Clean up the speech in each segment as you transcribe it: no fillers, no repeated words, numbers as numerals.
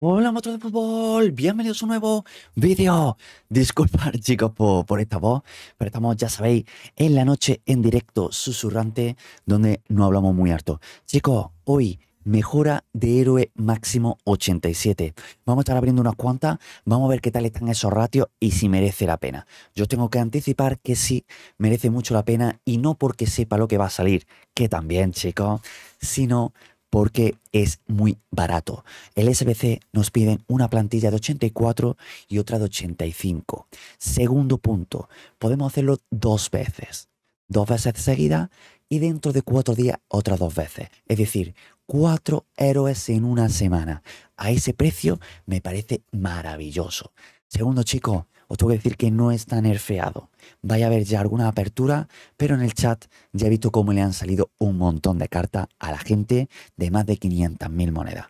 Hola, motor de fútbol, bienvenidos a un nuevo vídeo. Disculpad chicos por esta voz, pero estamos, ya sabéis, en la noche en directo susurrante, donde no hablamos muy harto. Chicos, hoy mejora de héroe máximo 87. Vamos a estar abriendo unas cuantas, vamos a ver qué tal están esos ratios y si merece la pena. Yo tengo que anticipar que sí merece mucho la pena, y no porque sepa lo que va a salir, que también chicos, sino porque es muy barato. El SBC nos piden una plantilla de 84 y otra de 85. Segundo punto, podemos hacerlo dos veces. Dos veces seguidas y dentro de 4 días otras dos veces. Es decir, 4 héroes en una semana. A ese precio me parece maravilloso. Segundo, chicos, os tengo que decir que no está nerfeado. Vaya a haber ya alguna apertura, pero en el chat ya he visto cómo le han salido un montón de cartas a la gente de más de 500.000 monedas.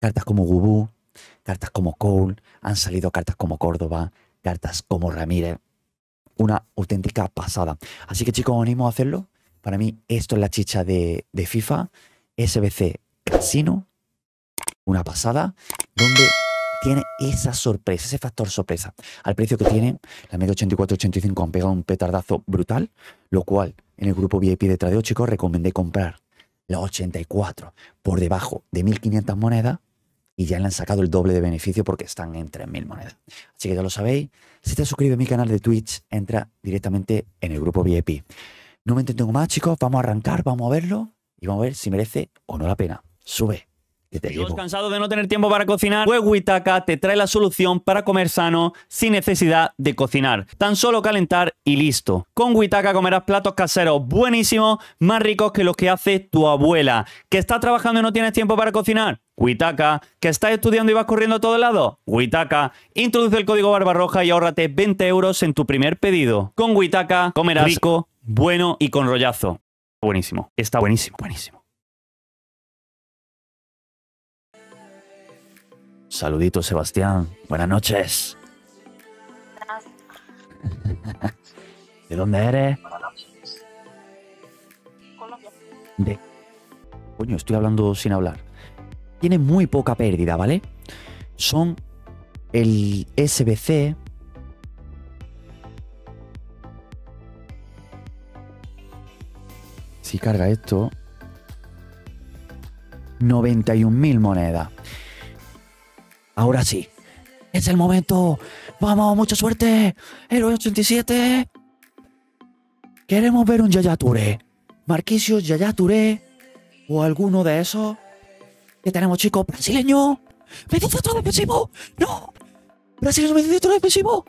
Cartas como Gubú, cartas como Cole, han salido cartas como Córdoba, cartas como Ramírez. Una auténtica pasada. Así que chicos, os animo a hacerlo. Para mí esto es la chicha de FIFA. SBC Casino, una pasada, donde tiene esa sorpresa, ese factor sorpresa. Al precio que tiene, la media 84-85 han pegado un petardazo brutal, lo cual en el grupo VIP de Tradeo, chicos, recomendé comprar la 84 por debajo de 1.500 monedas y ya le han sacado el doble de beneficio porque están en 3.000 monedas. Así que ya lo sabéis, si te suscribes a mi canal de Twitch, entra directamente en el grupo VIP. No me entretengo más, chicos, vamos a arrancar, vamos a verlo y vamos a ver si merece o no la pena. Sube. Chicos, cansado de no tener tiempo para cocinar, pues Wetaca te trae la solución para comer sano sin necesidad de cocinar. Tan solo calentar y listo. Con Wetaca comerás platos caseros buenísimos, más ricos que los que hace tu abuela. ¿Que estás trabajando y no tienes tiempo para cocinar? Wetaca. ¿Que estás estudiando y vas corriendo a todos lados? Wetaca. Introduce el código Barbarroja y ahórrate 20 € en tu primer pedido. Con Wetaca comerás rico, bueno y con rollazo. Buenísimo. Está buenísimo, buenísimo. Saludito, Sebastián. Buenas noches. Buenas. ¿De dónde eres? Buenas noches. Colombia. De... Coño, estoy hablando sin hablar. Tiene muy poca pérdida, ¿vale? Son el SBC... Si carga esto... 91.000 monedas. Ahora sí, es el momento. ¡Vamos, mucha suerte! ¡Héroe 87! Queremos ver un Yaya Touré. Marquisio, Yaya Touré o alguno de esos. ¿Qué tenemos, chicos? ¡Brasileño! ¡Metido todo defensivo! ¡No! ¡Brasileño metido todo defensivo!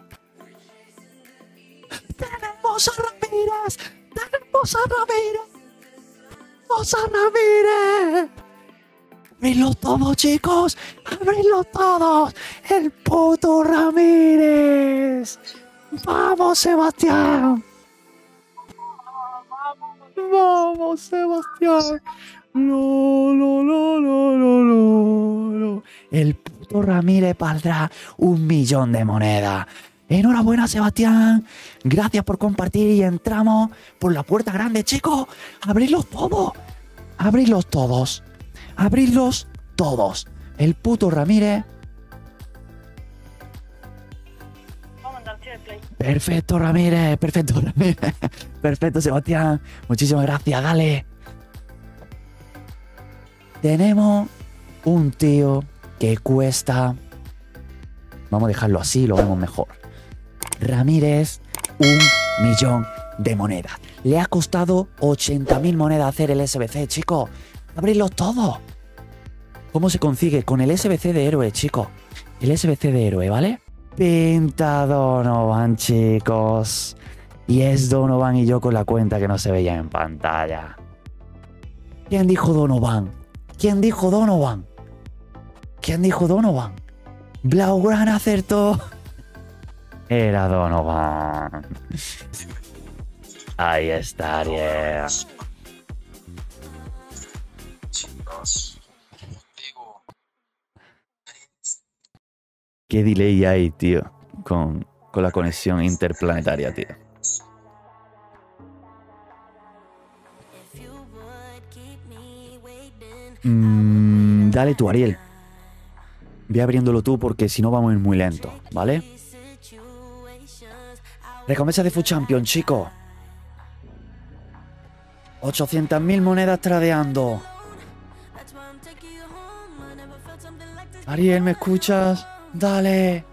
¡Tenemos a Ramírez! ¡Tenemos a Ramírez! ¡Tenemos a Ramírez! ¡Abridlo todo, chicos! ¡Abridlo todos! ¡El puto Ramírez! ¡Vamos, Sebastián! ¡Vamos, Sebastián! ¡No, no, no, no, no, no! El puto Ramírez valdrá 1.000.000 de monedas. ¡Enhorabuena, Sebastián! Gracias por compartir y entramos por la puerta grande, chicos. ¡Abridlos todos! ¡Abridlos todos! Abrirlos todos. El puto Ramírez. Perfecto, Ramírez. Perfecto, Ramírez. Perfecto, Sebastián. Muchísimas gracias. Dale. Tenemos un tío que cuesta... Vamos a dejarlo así, lo vemos mejor. Ramírez, 1.000.000 de monedas. Le ha costado 80.000 monedas hacer el SBC, chicos. ¡Abrirlos todos! ¿Cómo se consigue? Con el SBC de héroe, chicos. El SBC de héroe, ¿vale? Pinta Donovan, chicos. Y es Donovan y yo con la cuenta que no se veía en pantalla. ¿Quién dijo Donovan? ¿Quién dijo Donovan? ¿Quién dijo Donovan? Blaugrana acertó. Era Donovan. Ahí está, Arias. Qué delay hay, tío, con la conexión interplanetaria, tío. Dale tú, Ariel. Ve abriéndolo tú porque si no vamos a ir muy lento, ¿vale? Recompensa de FUT Champions, chicos. 800.000 monedas tradeando. Ariel, ¿me escuchas? Dale.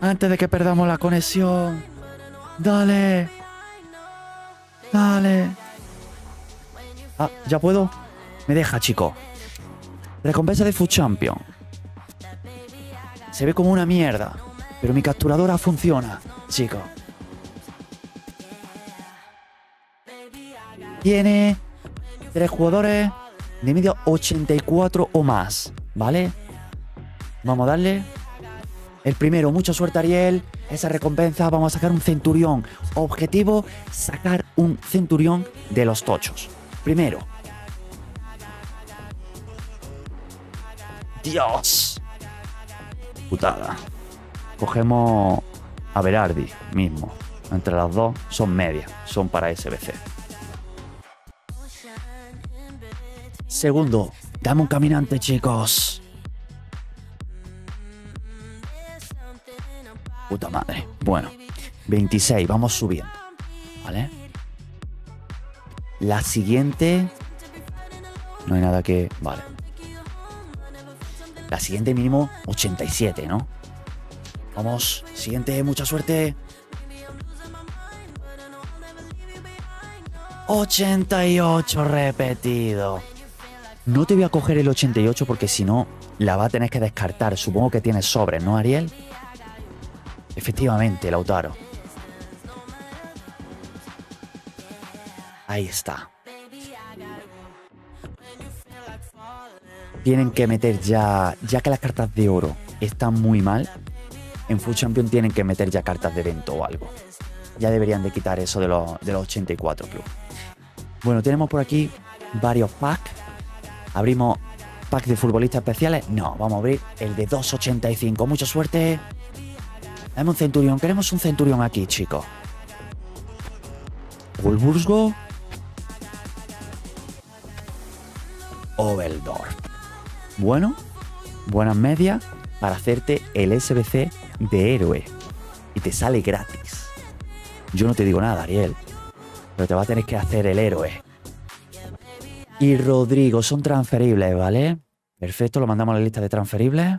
Antes de que perdamos la conexión. Dale. Dale. Ah, ¿ya puedo? Me deja, chico. Recompensa de FUT Champions. Se ve como una mierda, pero mi capturadora funciona, chico. Tiene 3 jugadores de media 84 o más, ¿vale? Vamos a darle. El primero, mucha suerte, Ariel. Esa recompensa, vamos a sacar un centurión. Objetivo, sacar un centurión de los tochos. Primero. Dios. Putada. Cogemos a Berardi mismo. Entre las dos son medias. Son para SBC. Segundo, dame un caminante, chicos. Puta madre. Bueno, 26, vamos subiendo. ¿Vale? La siguiente... No hay nada que... Vale. La siguiente mínimo 87, ¿no? Vamos, siguiente, mucha suerte. 88 repetido. No te voy a coger el 88 porque si no la va a tener que descartar. Supongo que tienes sobres, ¿no, Ariel? Efectivamente, Lautaro. Ahí está. Tienen que meter ya... Ya que las cartas de oro están muy mal, en FUT Champions tienen que meter ya cartas de evento o algo. Ya deberían de quitar eso de los 84 club. Bueno, tenemos por aquí varios packs. Abrimos pack de futbolistas especiales. No, vamos a abrir el de 285. Mucha suerte. Dame un centurión. Queremos un centurión aquí, chicos. Wolfsburgo. Obeldorf. Bueno, buenas medias para hacerte el SBC de héroe. Y te sale gratis. Yo no te digo nada, Ariel, pero te va a tener que hacer el héroe. Y Rodrigo, son transferibles, ¿vale? Perfecto, lo mandamos a la lista de transferibles.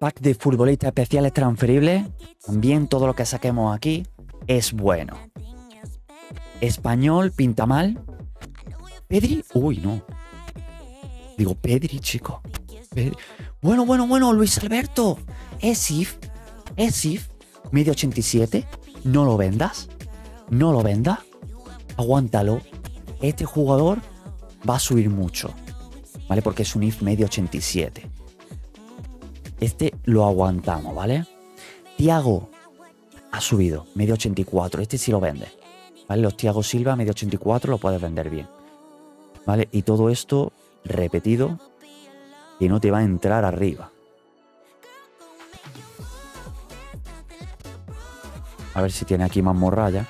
Pack de futbolistas especiales transferibles. También todo lo que saquemos aquí es bueno. Español, pinta mal. Pedri, uy, no. Digo, Pedri, chico. Pedri. Bueno, Luis Alberto. Es if. Medio 87. No lo vendas. No lo vendas. Aguántalo. Este jugador va a subir mucho. ¿Vale? Porque es un if medio 87. Este lo aguantamos, ¿vale? Thiago ha subido. Medio 84. Este sí lo vende. ¿Vale? Los Thiago Silva, medio 84, lo puedes vender bien. ¿Vale? Y todo esto repetido que no te va a entrar arriba. A ver si tiene aquí más morralla.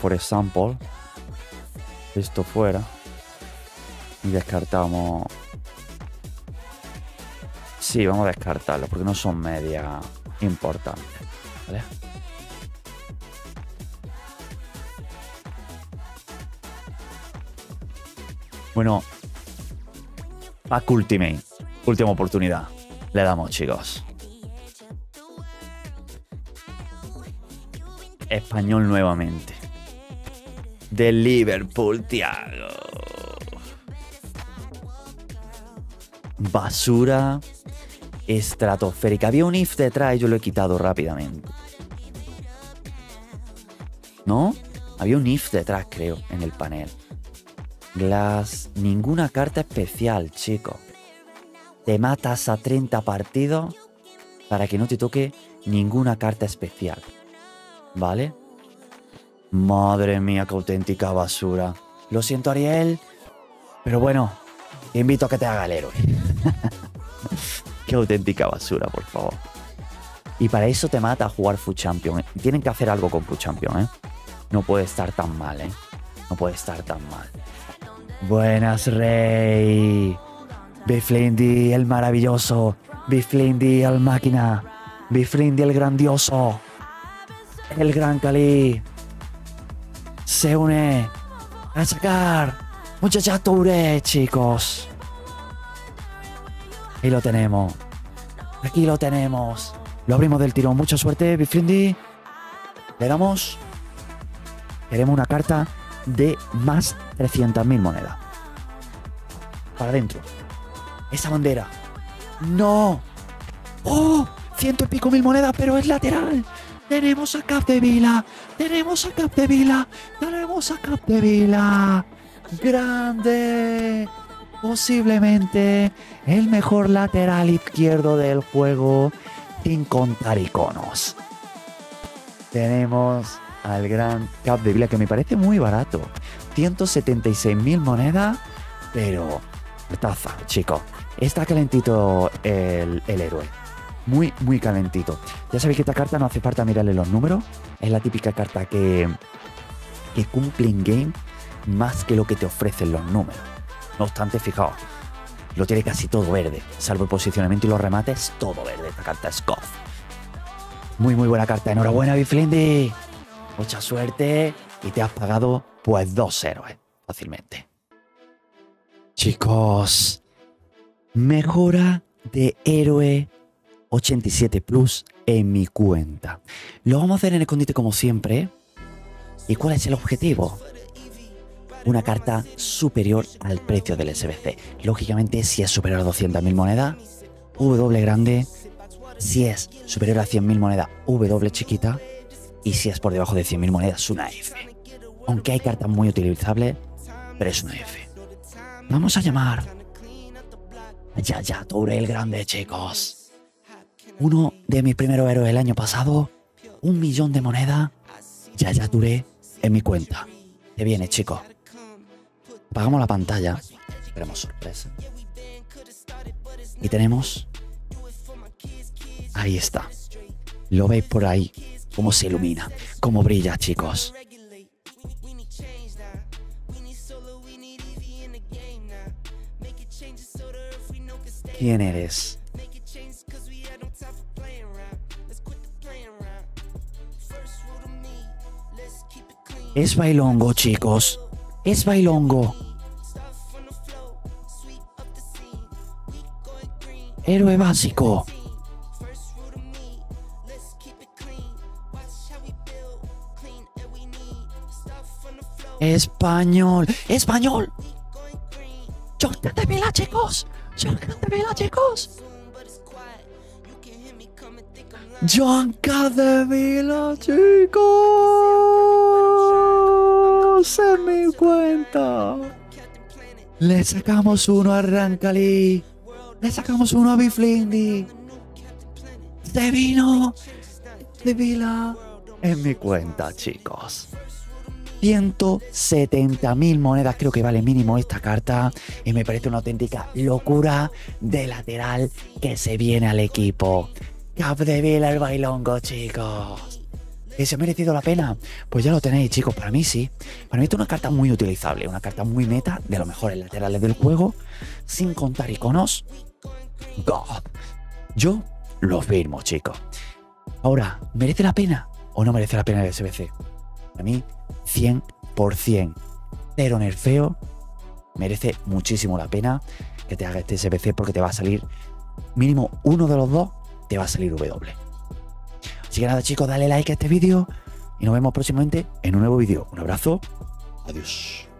Por ejemplo, esto fuera. Y descartamos... Sí, vamos a descartarlo porque no son media importantes, ¿vale? Bueno, pack ultimate, última oportunidad. Le damos, chicos. Español nuevamente. De Liverpool, Thiago. Basura estratosférica. Había un if detrás y yo lo he quitado rápidamente. ¿No? Había un if detrás, creo, en el panel. Glass. Ninguna carta especial, chico. Te matas a 30 partidos para que no te toque ninguna carta especial. ¿Vale? Madre mía, qué auténtica basura. Lo siento, Ariel. Pero bueno, te invito a que te haga el héroe. Qué auténtica basura, por favor. Y para eso te mata jugar FUT Champions. Tienen que hacer algo con FUT Champions, ¿eh? No puede estar tan mal, ¿eh? No puede estar tan mal. Buenas, Rey. Biflindi, el maravilloso. Biflindi, el máquina. Biflindi, el grandioso. El gran Cali. Se une a sacar Yaya Touré, chicos. Y lo tenemos. Aquí lo tenemos. Lo abrimos del tirón. Mucha suerte, Biflindi. Le damos. Queremos una carta de más 300.000 monedas. Para adentro. Esa bandera. ¡No! ¡Oh! 100 y pico mil monedas, pero es lateral. Tenemos a Capdevila. Tenemos a Capdevila. Tenemos a Capdevila. Grande. Posiblemente el mejor lateral izquierdo del juego, sin contar iconos. Tenemos al gran Capdevila, que me parece muy barato. 176.000 monedas, pero taza, chicos. Está calentito el héroe. Muy, muy calentito. Ya sabéis que esta carta no hace falta mirarle los números. Es la típica carta que cumple en game más que lo que te ofrecen los números. No obstante, fijaos, lo tiene casi todo verde, salvo el posicionamiento y los remates, todo verde. Esta carta es Goff. Muy, muy buena carta. Enhorabuena, Biflindi. Mucha suerte y te has pagado pues 2 héroes fácilmente. Chicos, mejora de héroe 87 plus en mi cuenta. Lo vamos a hacer en escondite como siempre. ¿Y cuál es el objetivo? Una carta superior al precio del SBC. Lógicamente, si es superior a 200.000 monedas, W grande. Si es superior a 100.000 monedas, W chiquita. Y si es por debajo de 100.000 monedas, una F. Aunque hay cartas muy utilizables, pero es una F. Vamos a llamar a Yaya Touré el grande, chicos. Uno de mis primeros héroes el año pasado. 1 millón de monedas. Yaya Touré en mi cuenta. Te viene, chicos. Apagamos la pantalla. Tenemos sorpresa. Y tenemos... Ahí está. Lo veis por ahí. Cómo se ilumina. Cómo brilla, chicos. ¿Quién eres? Es bailongo, chicos. Es bailongo. Héroe básico. Español. Español. John de Vila, chicos. John de Vila, chicos. John de Vila, chicos. En mi cuenta. Le sacamos uno a Rancali. Le sacamos uno a Biflindi. Se vino de Vila. En mi cuenta, chicos. 170.000 monedas creo que vale mínimo esta carta y me parece una auténtica locura de lateral que se viene al equipo. Capdevila el bailongo, chicos. ¿Que se ha merecido la pena? Pues ya lo tenéis, chicos. Para mí sí. Para mí esta es una carta muy utilizable, una carta muy meta, de los mejores laterales del juego, sin contar iconos. God. Yo lo firmo, chicos. Ahora, ¿merece la pena o no merece la pena el SBC? Para mí, 100%. Cero nerfeo. Merece muchísimo la pena que te haga este SBC porque te va a salir mínimo uno de los dos, te va a salir W. Así que nada, chicos, dale like a este vídeo y nos vemos próximamente en un nuevo vídeo. Un abrazo. Adiós.